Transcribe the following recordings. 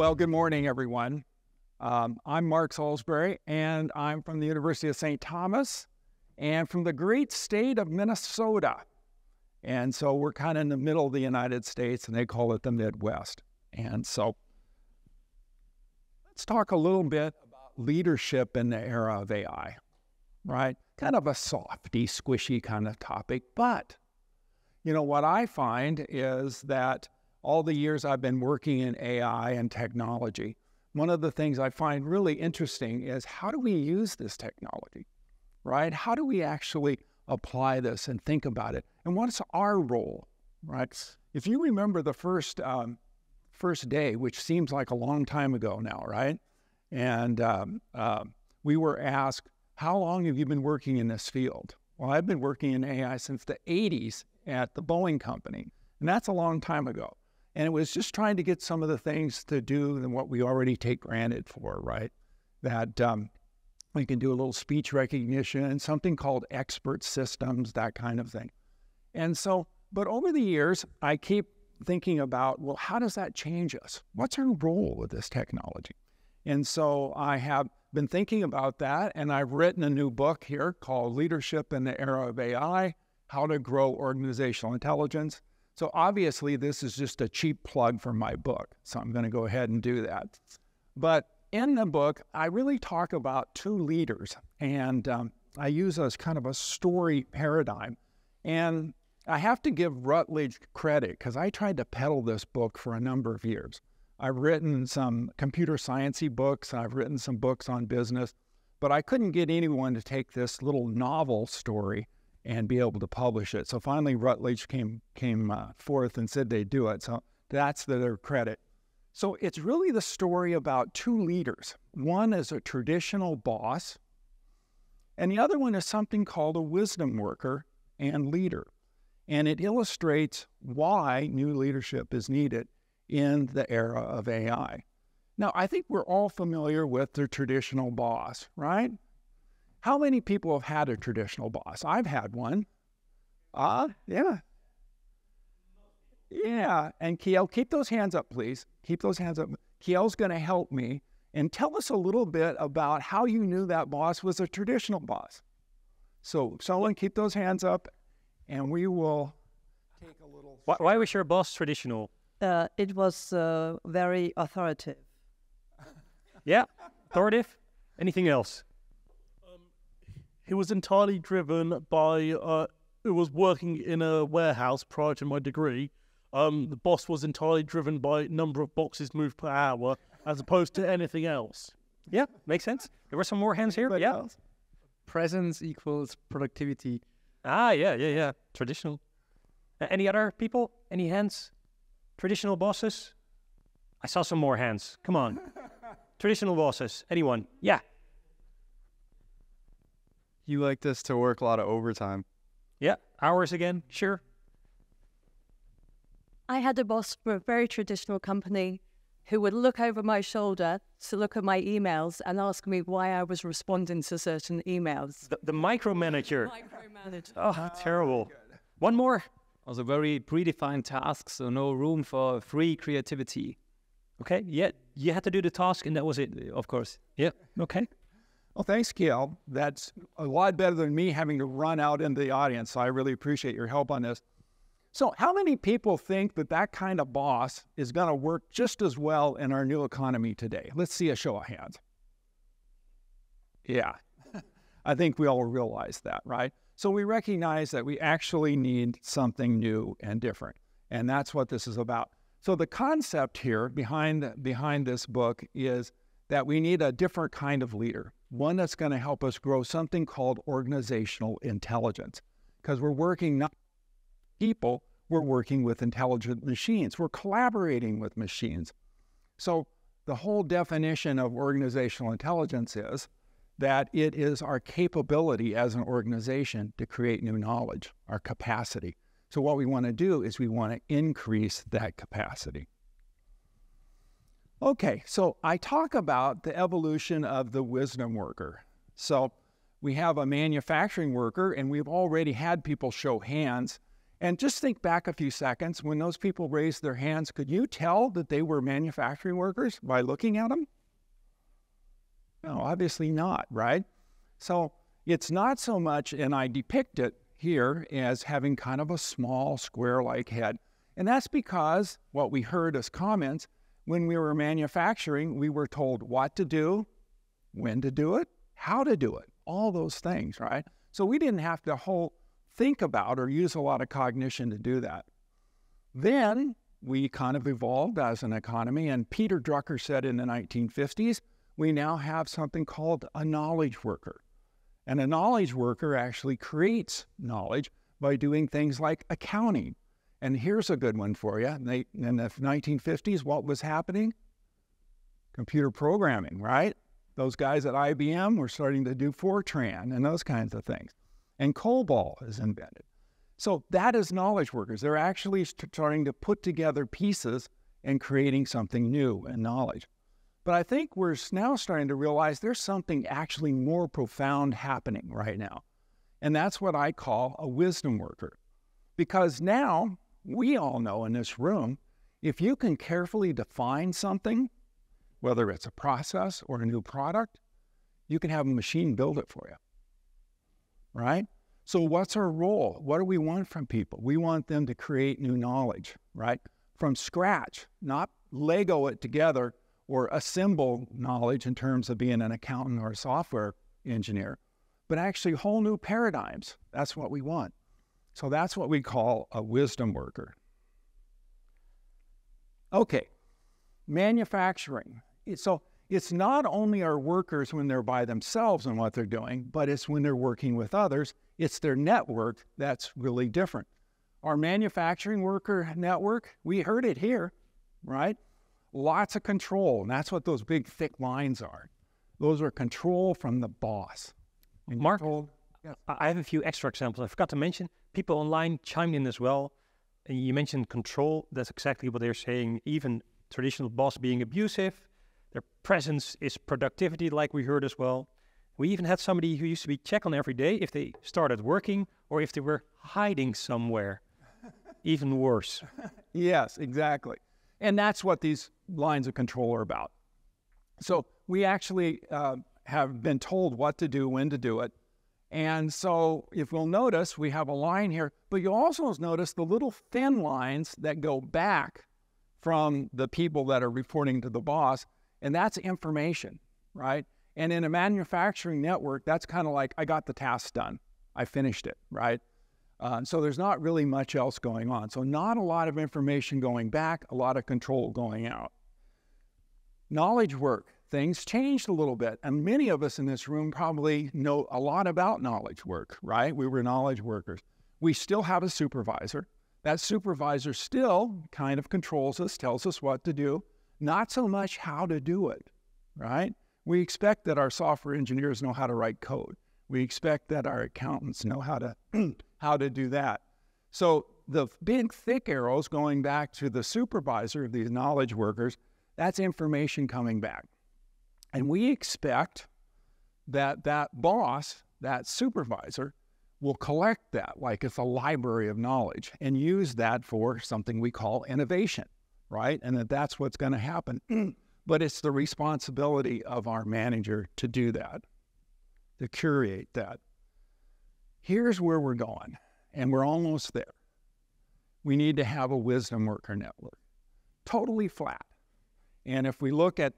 Well, good morning, everyone. I'm Mark Salisbury, and I'm from the University of St. Thomas and from the great state of Minnesota. And so we're kind of in the middle of the United States, and they call it the Midwest. And so let's talk a little bit about leadership in the era of AI, right? Kind of a softy, squishy kind of topic. But, you know, what I find is that all the years I've been working in AI and technology, one of the things I find really interesting is how do we use this technology, right? How do we actually apply this and think about it? And what's our role, right? If you remember the first day, which seems like a long time ago now, right? And we were asked, how long have you been working in this field? Well, I've been working in AI since the 80s at the Boeing Company, and that's a long time ago. And it was just trying to get some of the things to do than what we already take granted for, right? That we can do a little speech recognition and something called expert systems, that kind of thing. And so, but over the years, I keep thinking about, well, how does that change us? What's our role with this technology? And so I have been thinking about that, and I've written a new book here called Leadership in the Era of AI, How to Grow Organizational Intelligence. So obviously this is just a cheap plug for my book, so I'm going to go ahead and do that. But in the book, I really talk about two leaders, and I use as kind of a story paradigm. And I have to give Routledge credit because I tried to peddle this book for a number of years. I've written some computer science-y books, I've written some books on business, but I couldn't get anyone to take this little novel story and be able to publish it. So finally, Routledge came forth and said they'd do it. So that's their credit. So it's really the story about two leaders. One is a traditional boss, and the other one is something called a wisdom worker and leader. And it illustrates why new leadership is needed in the era of AI. Now, I think we're all familiar with the traditional boss, right? How many people have had a traditional boss? I've had one. Yeah. Yeah, and Kiel, keep those hands up, please. Keep those hands up. Kiel's gonna help me and tell us a little bit about how you knew that boss was a traditional boss. So someone keep those hands up and we will take a little... Why was your boss traditional? It was very authoritative. Yeah, authoritative. Anything else? It was entirely driven by, it was working in a warehouse prior to my degree. The boss was entirely driven by number of boxes moved per hour as opposed to anything else. Yeah, makes sense. There were some more hands here. But yeah. Presence equals productivity. Ah, yeah. Traditional. Any other people? Any hands? Traditional bosses? I saw some more hands. Come on. Traditional bosses. Anyone? Yeah. You like this to work a lot of overtime. Yeah, hours again, sure. I had a boss for a very traditional company who would look over my shoulder to look at my emails and ask me why I was responding to certain emails. The micromanager. Micromanager. Oh, terrible. One more. Also very predefined tasks, so no room for free creativity. Okay, yeah, you had to do the task and that was it, of course. Yeah, okay. Well, thanks, Kiel. That's a lot better than me having to run out into the audience, so I really appreciate your help on this. So how many people think that that kind of boss is going to work just as well in our new economy today? Let's see a show of hands. Yeah, I think we all realize that, right? So we recognize that we actually need something new and different, and that's what this is about. So the concept here behind this book is that we need a different kind of leader, one that's going to help us grow something called organizational intelligence, because we're working not with people, we're working with intelligent machines. We're collaborating with machines. So the whole definition of organizational intelligence is that it is our capability as an organization to create new knowledge, our capacity. So what we want to do is we want to increase that capacity. Okay, so I talk about the evolution of the wisdom worker. So we have a manufacturing worker, and we've already had people show hands, And just think back a few seconds, when those people raised their hands, could you tell that they were manufacturing workers by looking at them? No, obviously not, right? So it's not so much, and I depict it here as having kind of a small square-like head. And that's because what we heard as comments, when we were manufacturing, we were told what to do, when to do it, how to do it, all those things, right? So we didn't have to think about or use a lot of cognition to do that. Then we kind of evolved as an economy, and Peter Drucker said in the 1950s, we now have something called a knowledge worker. And a knowledge worker actually creates knowledge by doing things like accounting. And here's a good one for you. In the 1950s, what was happening? Computer programming, right? Those guys at IBM were starting to do Fortran and those kinds of things. And COBOL is invented. So that is knowledge workers. They're actually starting to put together pieces and creating something new in knowledge. But I think we're now starting to realize there's something actually more profound happening right now. And that's what I call a wisdom worker. Because now, we all know in this room, if you can carefully define something, whether it's a process or a new product, you can have a machine build it for you. Right? So what's our role? What do we want from people? We want them to create new knowledge, right? From scratch, not Lego it together or assemble knowledge in terms of being an accountant or a software engineer, but actually whole new paradigms. That's what we want. So that's what we call a wisdom worker. Okay, manufacturing. So it's not only our workers when they're by themselves and what they're doing, but it's when they're working with others. It's their network that's really different. Our manufacturing worker network, we heard it here, right? Lots of control, and that's what those big thick lines are. Those are control from the boss. And Mark, yes. I have a few extra examples I forgot to mention. People online chimed in as well. And you mentioned control. That's exactly what they're saying. Even traditional boss being abusive. Their presence is productivity, like we heard as well. We even had somebody who used to be checked on every day if they started working or if they were hiding somewhere. Even worse. Yes, exactly. And that's what these lines of control are about. So we actually have been told what to do, when to do it. And so if we'll notice, we have a line here, but you'll also notice the little thin lines that go back from the people that are reporting to the boss. And that's information, right? And in a manufacturing network, that's kind of like, I got the task done. I finished it, right? So there's not really much else going on. So not a lot of information going back, a lot of control going out. Knowledge work, things changed a little bit. And many of us in this room probably know a lot about knowledge work, right? We were knowledge workers. We still have a supervisor. That supervisor still kind of controls us, tells us what to do. Not so much how to do it, right? We expect that our software engineers know how to write code. We expect that our accountants know how to, do that. So the big thick arrows going back to the supervisor of these knowledge workers, that's information coming back. And we expect that boss, that supervisor, will collect that like it's a library of knowledge and use that for something we call innovation. Right? And that's what's going to happen. But it's the responsibility of our manager to do that, to curate that. Here's where we're going, and we're almost there. We need to have a wisdom worker network, totally flat. And if we look at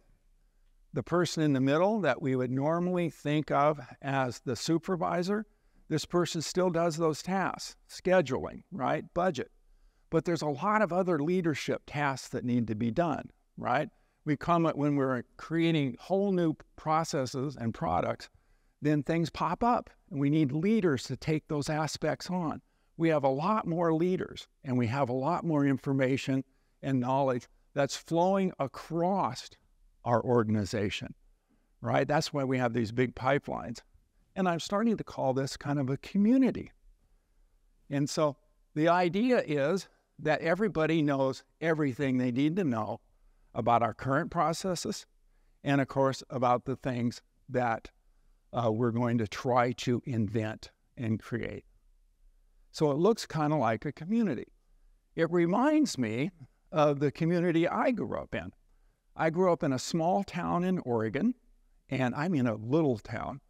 the person in the middle that we would normally think of as the supervisor, this person still does those tasks, scheduling, right? Budget. But there's a lot of other leadership tasks that need to be done, right? We comment when we're creating whole new processes and products, then things pop up and we need leaders to take those aspects on. We have a lot more leaders and we have a lot more information and knowledge that's flowing across our organization, right? That's why we have these big pipelines. And I'm starting to call this kind of a community. And so the idea is that everybody knows everything they need to know about our current processes and, of course, about the things that we're going to try to invent and create. So it looks kind of like a community. It reminds me of the community I grew up in. I grew up in a small town in Oregon, and I'm in a little town.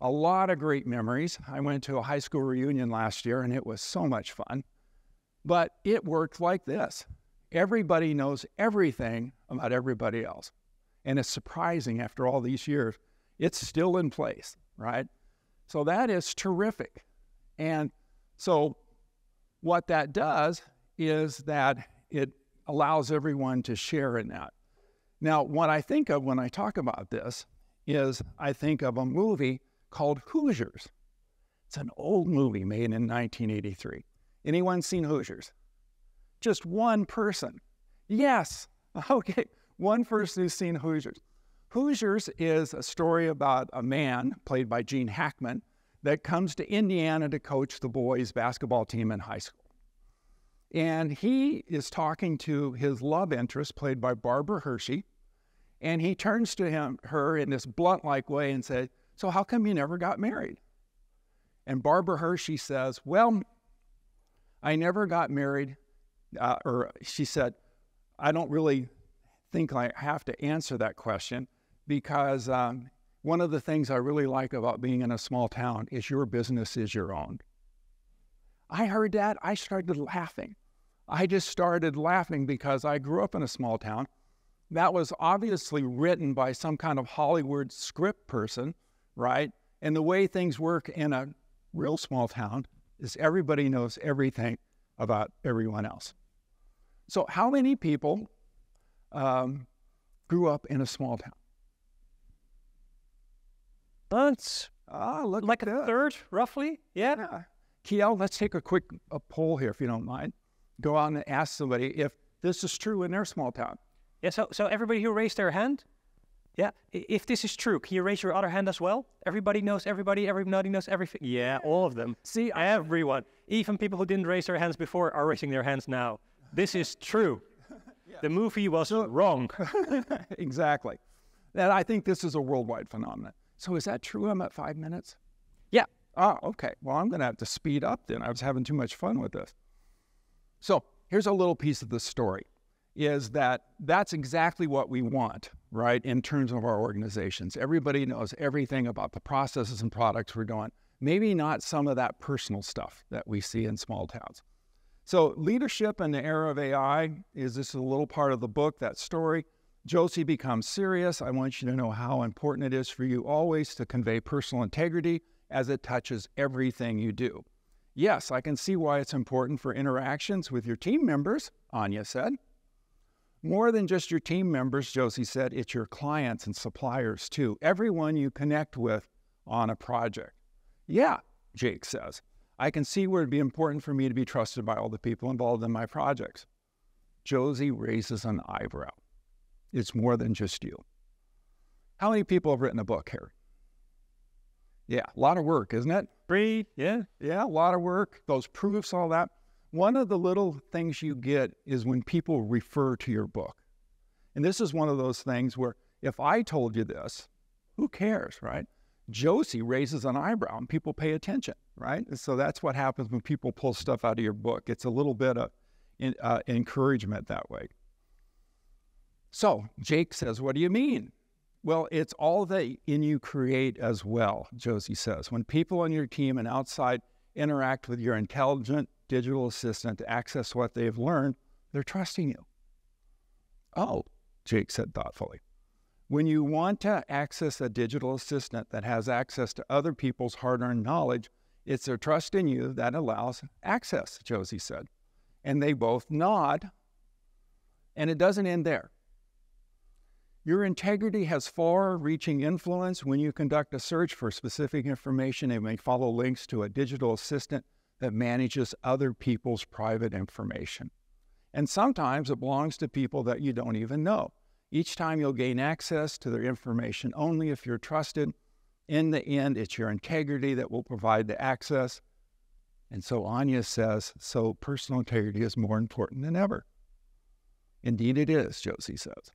A lot of great memories. I went to a high school reunion last year, and it was so much fun. But it worked like this. Everybody knows everything about everybody else. And it's surprising after all these years, it's still in place, right? So that is terrific. And so what that does is that it allows everyone to share in that. Now, what I think of when I talk about this is I think of a movie called Hoosiers. It's an old movie made in 1983. Anyone seen Hoosiers? Just one person. Yes, okay, one person who's seen Hoosiers. Hoosiers is a story about a man, played by Gene Hackman, that comes to Indiana to coach the boys' basketball team in high school. And he is talking to his love interest, played by Barbara Hershey, and he turns to her in this blunt-like way and says, "So how come you never got married?" And Barbara Hershey says, "Well, I never got married," or she said, "I don't really think I have to answer that question because one of the things I really like about being in a small town is your business is your own." I heard that, I started laughing. I just started laughing because I grew up in a small town. That was obviously written by some kind of Hollywood script person, right? And the way things work in a real small town is everybody knows everything about everyone else. So how many people grew up in a small town? That's like a third, roughly, yeah. Kiel, let's take a quick poll here, if you don't mind. Go out and ask somebody if this is true in their small town. Yeah, so everybody who raised their hand, yeah, if this is true, can you raise your other hand as well? Everybody knows everybody knows everything. Yeah, all of them. See, everyone, even people who didn't raise their hands before are raising their hands now. This is true. Yeah. The movie was wrong. Exactly. And I think this is a worldwide phenomenon. So is that true? I'm at 5 minutes? Yeah. Oh, okay. Well, I'm going to have to speed up then. I was having too much fun with this. So here's a little piece of the story, is that that's exactly what we want, right, in terms of our organizations. Everybody knows everything about the processes and products we're doing, maybe not some of that personal stuff that we see in small towns. So Leadership in the Era of AI is this a little part of the book, that story. Josie becomes serious. I want you to know how important it is for you always to convey personal integrity as it touches everything you do. Yes, I can see why it's important for interactions with your team members, Anya said. More than just your team members, Josie said, it's your clients and suppliers too. Everyone you connect with on a project. Yeah, Jake says. I can see where it'd be important for me to be trusted by all the people involved in my projects. Josie raises an eyebrow. It's more than just you. How many people have written a book here? Yeah, a lot of work, isn't it? Three, yeah. Yeah, a lot of work, those proofs, all that. One of the little things you get is when people refer to your book. And this is one of those things where if I told you this, who cares, right? Josie raises an eyebrow and people pay attention, right? And so that's what happens when people pull stuff out of your book. It's a little bit of encouragement that way. So Jake says, what do you mean? Well, it's all that in you create as well, Josie says. When people on your team and outside interact with your intelligent digital assistant to access what they've learned, they're trusting you. Oh, Jake said thoughtfully. When you want to access a digital assistant that has access to other people's hard-earned knowledge, it's their trust in you that allows access, Josie said. And they both nod, and it doesn't end there. Your integrity has far-reaching influence. When you conduct a search for specific information, it may follow links to a digital assistant that manages other people's private information. And sometimes it belongs to people that you don't even know. Each time you'll gain access to their information only if you're trusted. In the end, it's your integrity that will provide the access. And so Anya says, so personal integrity is more important than ever. Indeed it is, Josie says.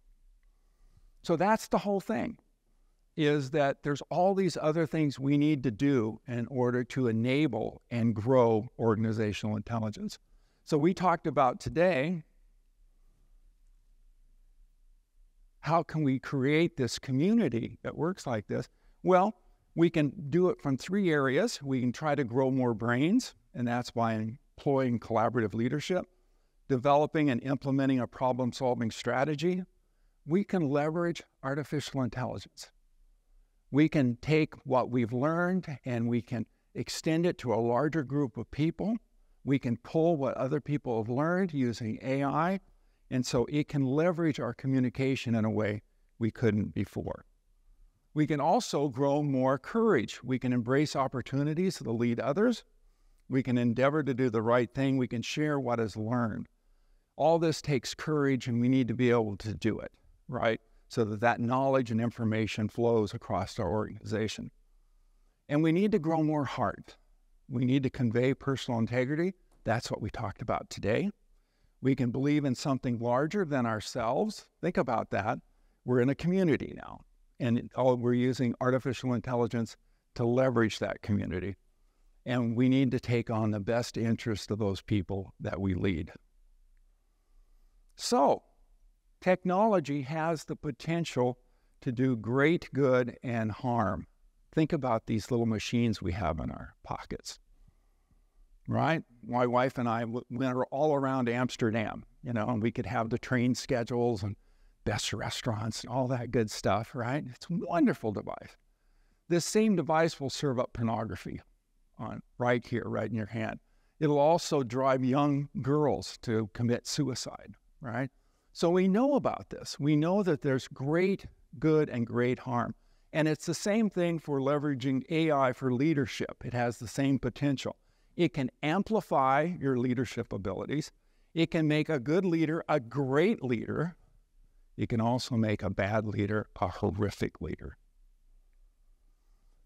So that's the whole thing. is that there's all these other things we need to do in order to enable and grow organizational intelligence. So we talked about today, how can we create this community that works like this? Well, we can do it from three areas. We can try to grow more brains, and that's by employing collaborative leadership, developing and implementing a problem-solving strategy. We can leverage artificial intelligence. We can take what we've learned and we can extend it to a larger group of people. We can pull what other people have learned using AI, and so it can leverage our communication in a way we couldn't before. We can also grow more courage. We can embrace opportunities to lead others. We can endeavor to do the right thing. We can share what is learned. All this takes courage, and we need to be able to do it, right? So that that knowledge and information flows across our organization. And we need to grow more heart. We need to convey personal integrity. That's what we talked about today. We can believe in something larger than ourselves. Think about that. We're in a community now, and we're using artificial intelligence to leverage that community. And we need to take on the best interest of those people that we lead. So, technology has the potential to do great good and harm. Think about these little machines we have in our pockets, right? My wife and I went all around Amsterdam, you know, and we could have the train schedules and best restaurants and all that good stuff, right? It's a wonderful device. This same device will serve up pornography on right here, right in your hand. It'll also drive young girls to commit suicide, right? So we know about this. We know that there's great good and great harm. And it's the same thing for leveraging AI for leadership. It has the same potential. It can amplify your leadership abilities. It can make a good leader a great leader. It can also make a bad leader a horrific leader.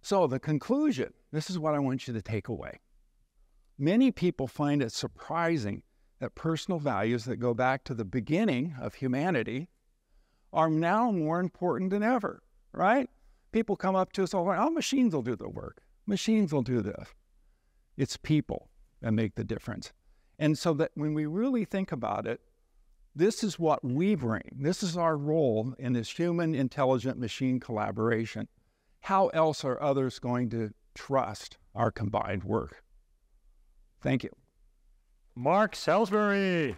So the conclusion, this is what I want you to take away. Many people find it surprising that personal values that go back to the beginning of humanity are now more important than ever, right? People come up to us all the time, oh, machines will do the work. Machines will do this. It's people that make the difference. And so that when we really think about it, this is what we bring. This is our role in this human, intelligent machine collaboration. How else are others going to trust our combined work? Thank you. Mark Salisbury.